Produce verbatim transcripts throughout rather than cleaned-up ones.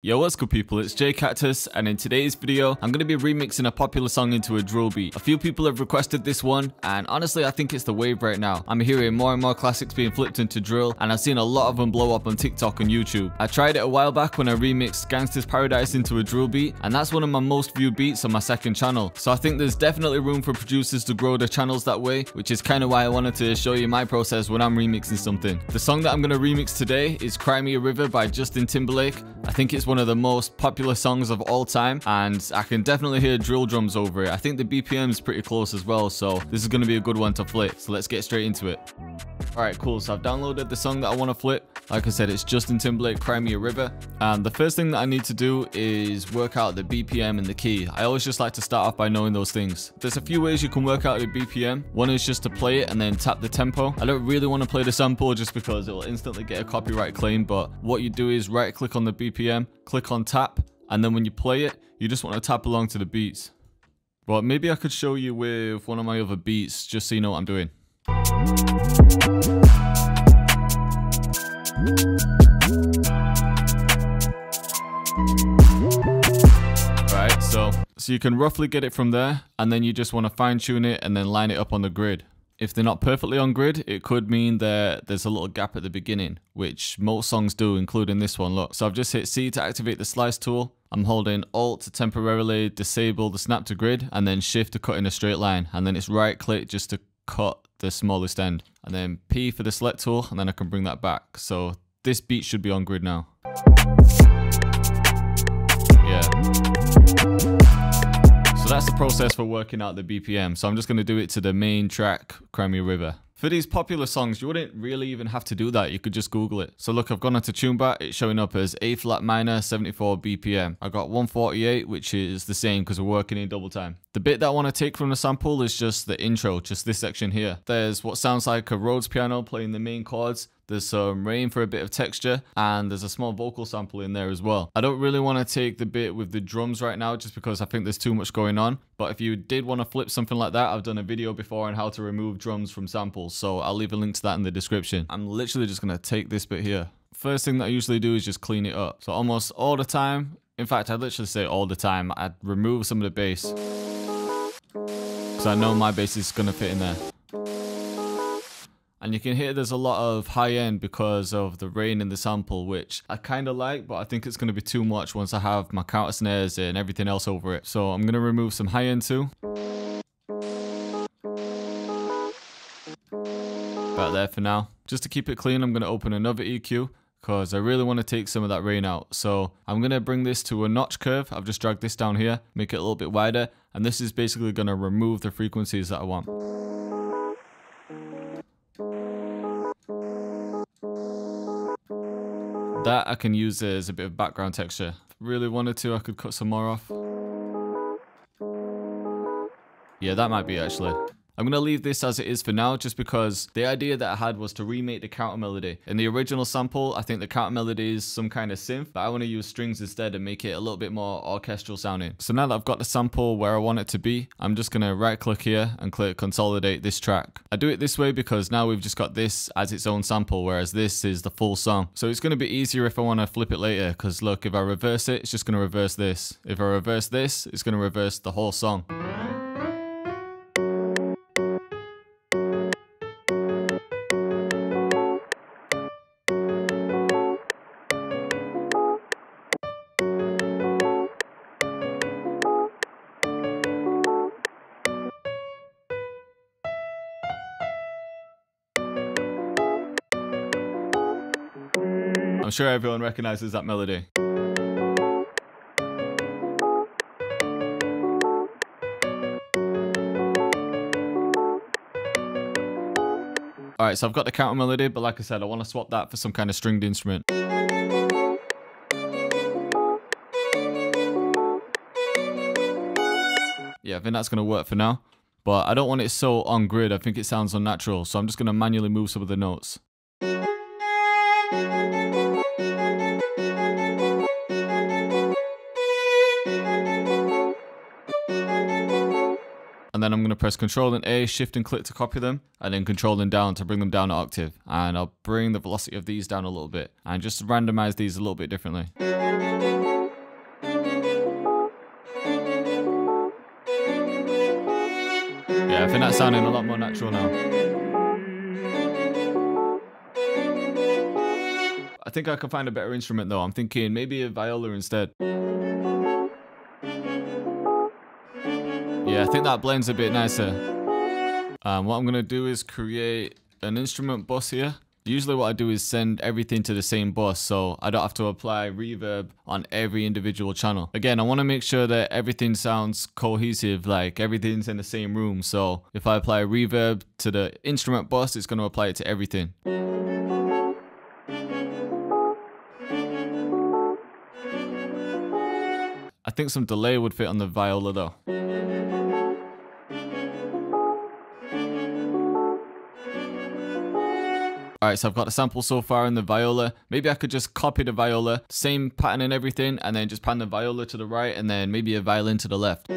Yo, what's good people, it's Jay Cactus, and in today's video I'm going to be remixing a popular song into a drill beat. A few people have requested this one, and honestly I think it's the wave right now. I'm hearing more and more classics being flipped into drill, and I've seen a lot of them blow up on TikTok and YouTube. I tried it a while back when I remixed Gangsta's Paradise into a drill beat, and that's one of my most viewed beats on my second channel. So I think there's definitely room for producers to grow their channels that way, which is kind of why I wanted to show you my process when I'm remixing something. The song that I'm going to remix today is Cry Me A River by Justin Timberlake. I think it's one of the most popular songs of all time, and I can definitely hear drill drums over it. I think the B P M is pretty close as well, so this is going to be a good one to flip. So let's get straight into it. Alright, cool. So I've downloaded the song that I want to flip. Like I said, it's Justin Timberlake, Cry Me A River. And the first thing that I need to do is work out the B P M and the key. I always just like to start off by knowing those things. There's a few ways you can work out your B P M. One is just to play it and then tap the tempo. I don't really want to play the sample just because it will instantly get a copyright claim, but what you do is right click on the B P M, click on tap, and then when you play it, you just want to tap along to the beats. Well, maybe I could show you with one of my other beats just so you know what I'm doing. Right, so so you can roughly get it from there, and then you just want to fine tune it and then line it up on the grid. If they're not perfectly on grid, it could mean that there's a little gap at the beginning, which most songs do, including this one. Look, so I've just hit C to activate the slice tool. I'm holding Alt to temporarily disable the snap to grid, and then Shift to cut in a straight line, and then it's right click just to cut the smallest end, and then P for the select tool, and then I can bring that back. So this beat should be on grid now. Yeah. So that's the process for working out the B P M. So I'm just going to do it to the main track, Cry Me A River. For these popular songs, you wouldn't really even have to do that. You could just Google it. So look, I've gone onto TuneBat. It's showing up as A flat minor, seventy-four B P M. I got one forty-eight, which is the same because we're working in double time. The bit that I want to take from the sample is just the intro, just this section here. There's what sounds like a Rhodes piano playing the main chords. There's some rain for a bit of texture, and there's a small vocal sample in there as well. I don't really want to take the bit with the drums right now just because I think there's too much going on, but if you did want to flip something like that, I've done a video before on how to remove drums from samples, so I'll leave a link to that in the description. I'm literally just going to take this bit here. First thing that I usually do is just clean it up. So almost all the time, in fact, I'd literally say all the time, I'd remove some of the bass, because I know my bass is going to fit in there. And you can hear there's a lot of high end because of the rain in the sample, which I kind of like, but I think it's going to be too much once I have my counter snares and everything else over it. So I'm going to remove some high end too. About there for now. Just to keep it clean, I'm going to open another E Q because I really want to take some of that rain out. So I'm going to bring this to a notch curve. I've just dragged this down here, make it a little bit wider. And this is basically going to remove the frequencies that I want. That I can use as a bit of background texture. If I really wanted to, I could cut some more off. Yeah, that might be actually. I'm going to leave this as it is for now just because the idea that I had was to remake the counter melody. In the original sample, I think the counter melody is some kind of synth, but I want to use strings instead and make it a little bit more orchestral sounding. So now that I've got the sample where I want it to be, I'm just going to right click here and click consolidate this track. I do it this way because now we've just got this as its own sample, whereas this is the full song. So it's going to be easier if I want to flip it later because look, if I reverse it, it's just going to reverse this. If I reverse this, it's going to reverse the whole song. I'm sure everyone recognizes that melody. Alright, so I've got the counter melody, but like I said, I want to swap that for some kind of stringed instrument. Yeah, I think that's going to work for now, but I don't want it so on grid. I think it sounds unnatural, so I'm just going to manually move some of the notes. And then I'm going to press Control and A, Shift and click to copy them, and then Control and down to bring them down an octave. And I'll bring the velocity of these down a little bit and just randomize these a little bit differently. I think that's sounding a lot more natural now. I think I can find a better instrument though. I'm thinking maybe a viola instead. Yeah, I think that blends a bit nicer. Um, what I'm going to do is create an instrument bus here. Usually what I do is send everything to the same bus, so I don't have to apply reverb on every individual channel. Again, I want to make sure that everything sounds cohesive, like everything's in the same room. So if I apply reverb to the instrument bus, it's going to apply it to everything. I think some delay would fit on the viola though. All right, so I've got the sample so far in the viola. Maybe I could just copy the viola, same pattern and everything, and then just pan the viola to the right and then maybe a violin to the left.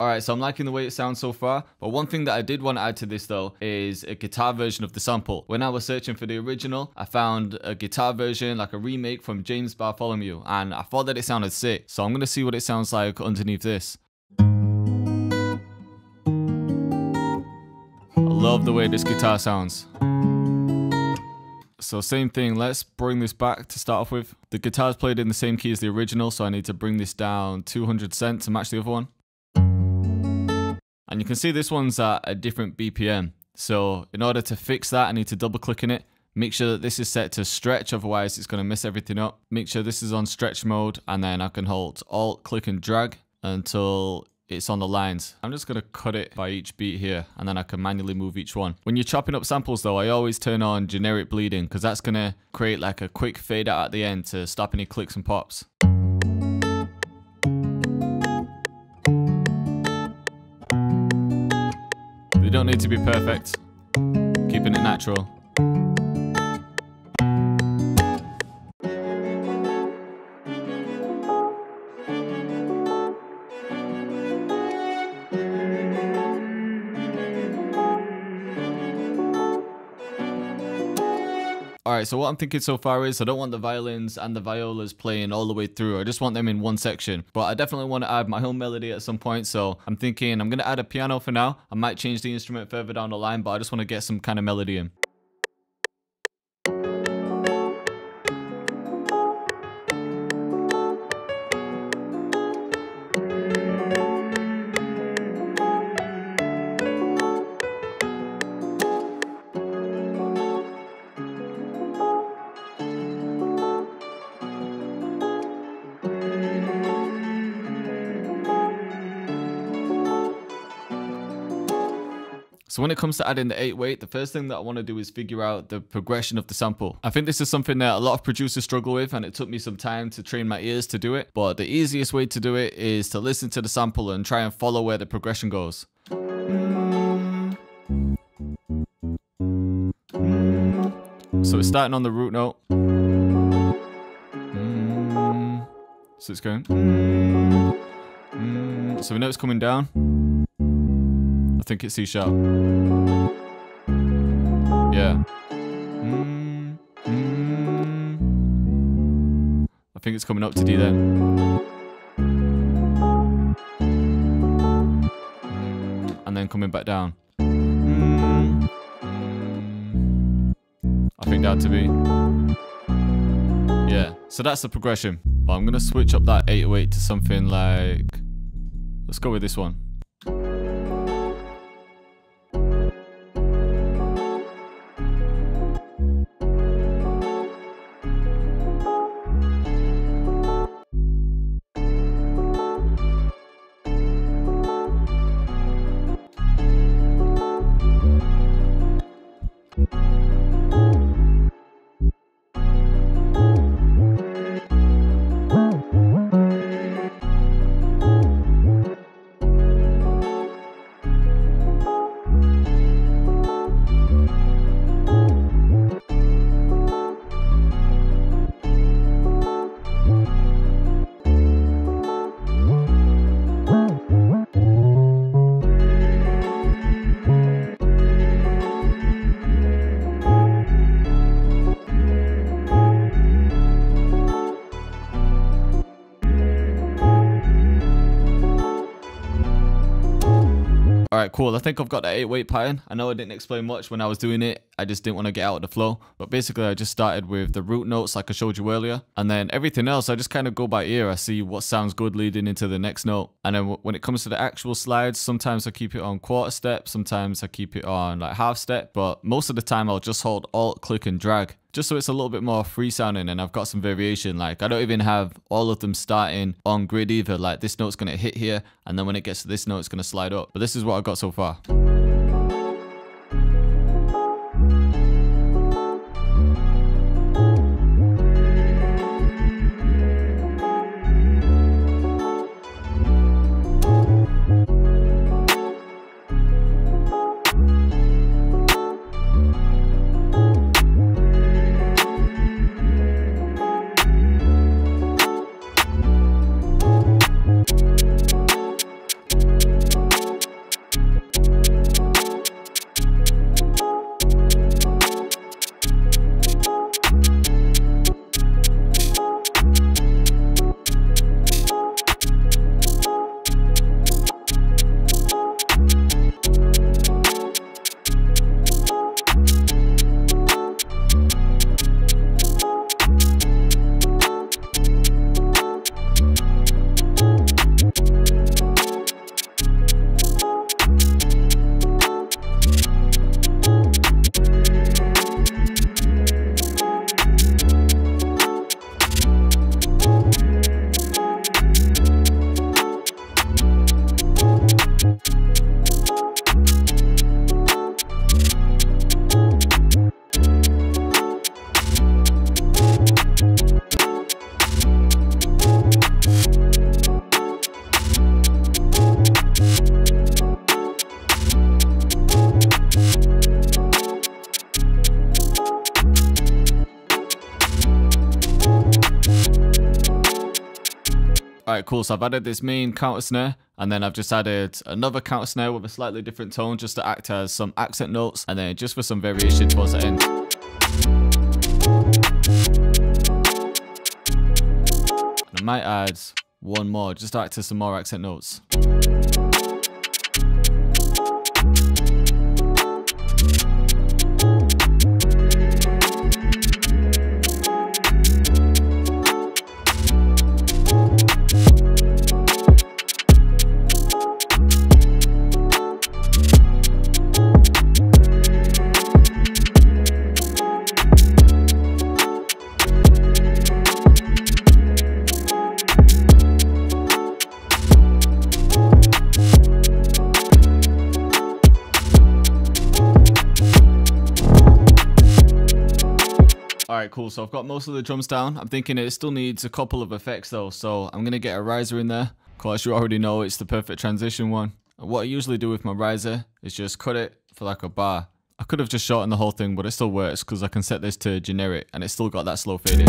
All right, so I'm liking the way it sounds so far, but one thing that I did want to add to this though is a guitar version of the sample. When I was searching for the original, I found a guitar version, like a remake from James Bartholomew, and I thought that it sounded sick. So I'm gonna see what it sounds like underneath this. Love the way this guitar sounds. So same thing, let's bring this back to start off with. The guitar's played in the same key as the original, so I need to bring this down two hundred cents to match the other one. And you can see this one's at a different B P M. So in order to fix that, I need to double click in it. Make sure that this is set to stretch, otherwise it's gonna mess everything up. Make sure this is on stretch mode, and then I can hold Alt, click and drag until it's on the lines. I'm just gonna cut it by each beat here, and then I can manually move each one. When you're chopping up samples though, I always turn on generic bleeding, because that's gonna create like a quick fade out at the end to stop any clicks and pops. They don't need to be perfect, keeping it natural. Alright, so what I'm thinking so far is I don't want the violins and the violas playing all the way through. I just want them in one section. But I definitely want to add my own melody at some point. So I'm thinking I'm going to add a piano for now. I might change the instrument further down the line, but I just want to get some kind of melody in. So when it comes to adding the eight weight, the first thing that I want to do is figure out the progression of the sample. I think this is something that a lot of producers struggle with, and it took me some time to train my ears to do it. But the easiest way to do it is to listen to the sample and try and follow where the progression goes. So it's starting on the root note. So it's going. So we know it's coming down. I think it's C sharp. Yeah. Mm, mm. I think it's coming up to D then. And then coming back down. I think that to be. Yeah. So that's the progression. But I'm going to switch up that eight oh eight to something like, let's go with this one. cool. I think I've got the eight-weight pattern. I know I didn't explain much when I was doing it. I just didn't want to get out of the flow. But basically, I just started with the root notes like I showed you earlier. And then everything else, I just kind of go by ear. I see what sounds good leading into the next note. And then when it comes to the actual slides, sometimes I keep it on quarter step. Sometimes I keep it on like half step. But most of the time, I'll just hold alt, click, and drag. Just so it's a little bit more free sounding and I've got some variation. Like I don't even have all of them starting on grid either. Like this note's gonna hit here and then when it gets to this note, it's gonna slide up. But this is what I've got so far. Alright, cool, so I've added this main counter snare and then I've just added another counter snare with a slightly different tone just to act as some accent notes and then just for some variation towards the end. And I might add one more just to act as some more accent notes. Alright, cool, so I've got most of the drums down. I'm thinking it still needs a couple of effects though, so I'm gonna get a riser in there. Of course, you already know it's the perfect transition one. And what I usually do with my riser is just cut it for like a bar. I could have just shortened the whole thing, but it still works because I can set this to generic and it's still got that slow fade in.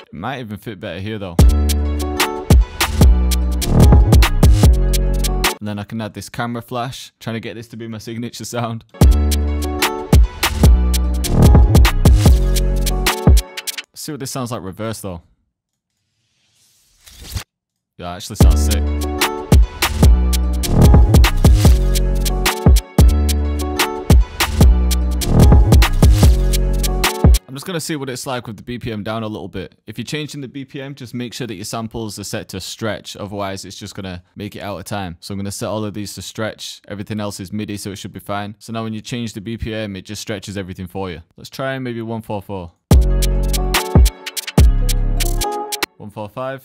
It might even fit better here though. And then I can add this camera flash, trying to get this to be my signature sound. Let's see what this sounds like reverse though. Yeah, it actually sounds sick. I'm just gonna see what it's like with the B P M down a little bit. If you're changing the B P M, just make sure that your samples are set to stretch, otherwise it's just gonna make it out of time. So I'm gonna set all of these to stretch, everything else is MIDI, so it should be fine. So now when you change the B P M, it just stretches everything for you. Let's try maybe one forty-four. one forty-five.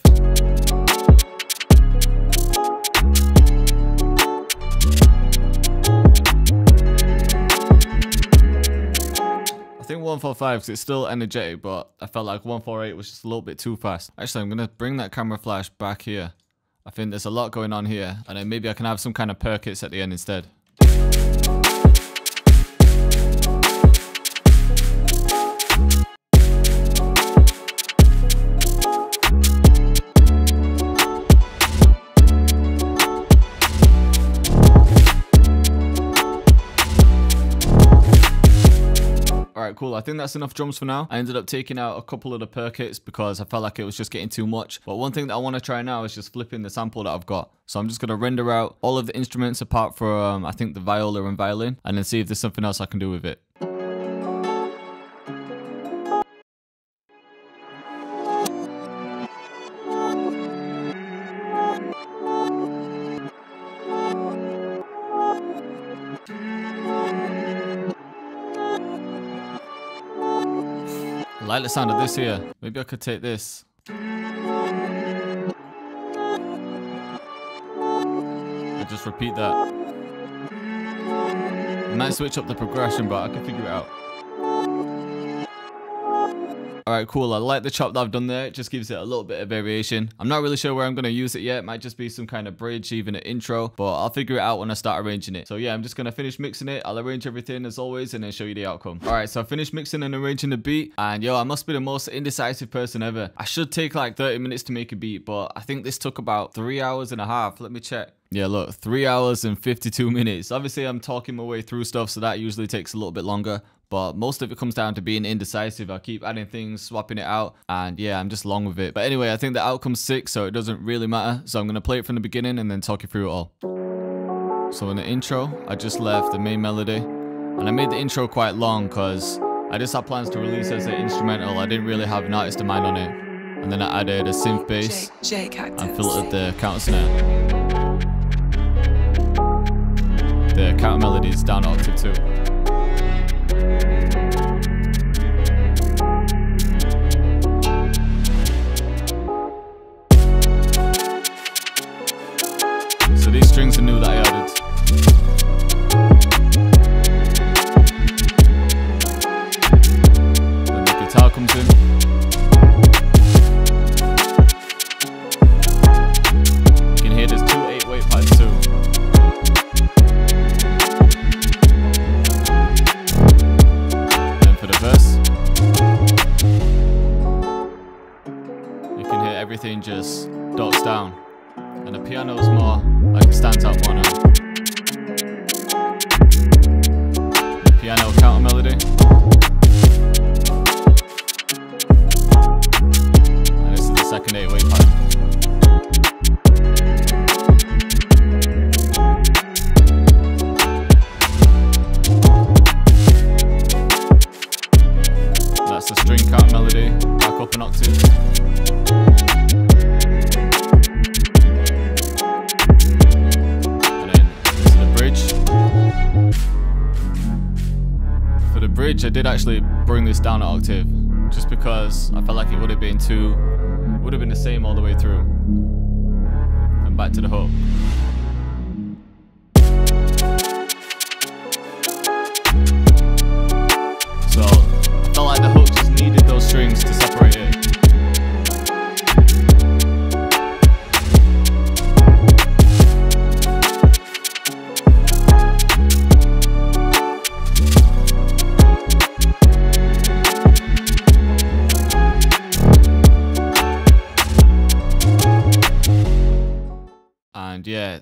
I think one forty-five because it's still energetic, but I felt like one forty-eight was just a little bit too fast. Actually, I'm going to bring that camera flash back here. I think there's a lot going on here, and then maybe I can have some kind of perkits at the end instead. Alright, cool. I think that's enough drums for now. I ended up taking out a couple of the per kits because I felt like it was just getting too much. But one thing that I want to try now is just flipping the sample that I've got. So I'm just going to render out all of the instruments apart from, um, I think, the viola and violin, and then see if there's something else I can do with it. I like the sound of this here. Maybe I could take this. I just repeat that. I might switch up the progression, but I can figure it out. Alright, cool. I like the chop that I've done there. It just gives it a little bit of variation. I'm not really sure where I'm going to use it yet. It might just be some kind of bridge, even an intro, but I'll figure it out when I start arranging it. So yeah, I'm just going to finish mixing it. I'll arrange everything as always and then show you the outcome. Alright, so I finished mixing and arranging the beat, and yo, I must be the most indecisive person ever. I should take like thirty minutes to make a beat, but I think this took about three hours and a half. Let me check. Yeah, look, three hours and fifty-two minutes. Obviously, I'm talking my way through stuff, so that usually takes a little bit longer. But most of it comes down to being indecisive. I keep adding things, swapping it out, and yeah, I'm just long with it. But anyway, I think the outcome's sick, so it doesn't really matter. So I'm going to play it from the beginning and then talk you through it all. So in the intro, I just left the main melody. And I made the intro quite long because I just had plans to release as an instrumental. I didn't really have an artist in mind on it. And then I added a synth bass and filtered the counter snare. The counter melodies down octave two. These strings are new that I added. Then the guitar comes in. You can hear this two eight weight part two. Then for the verse, you can hear everything just dots down. And the piano's more like a standout one now. Piano counter melody. And this is the second eight weight part. That's the string counter melody, back up an octave. Bridge, I did actually bring this down an octave just because I felt like it would have been too would have been the same all the way through. And back to the hook. So I felt like the hook just needed those strings to separate it. And yeah,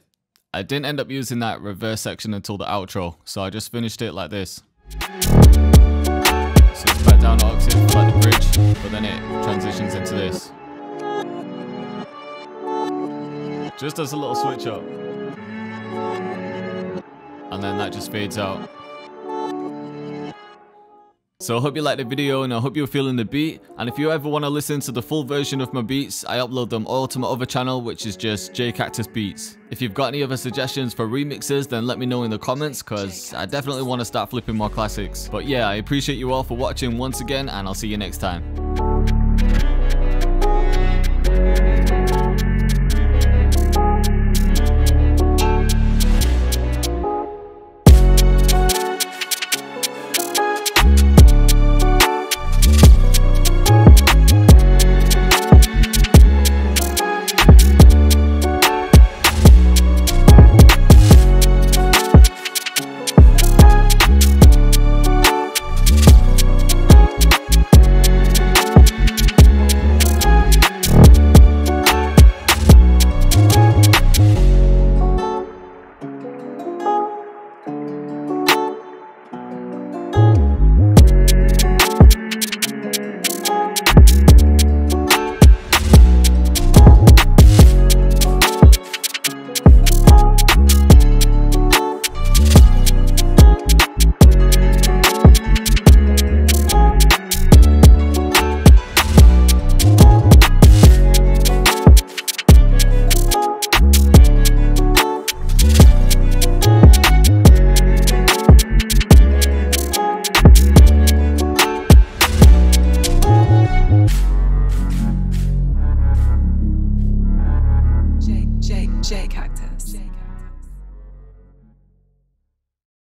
I didn't end up using that reverse section until the outro, so I just finished it like this. So it's back down octave, like the bridge, but then it transitions into this. Just as a little switch up. And then that just fades out. So I hope you liked the video and I hope you're feeling the beat, and if you ever want to listen to the full version of my beats, I upload them all to my other channel, which is just J-Cactus Beats. If you've got any other suggestions for remixes, then let me know in the comments, because I definitely want to start flipping more classics. But yeah, I appreciate you all for watching once again, and I'll see you next time. J-Cactus.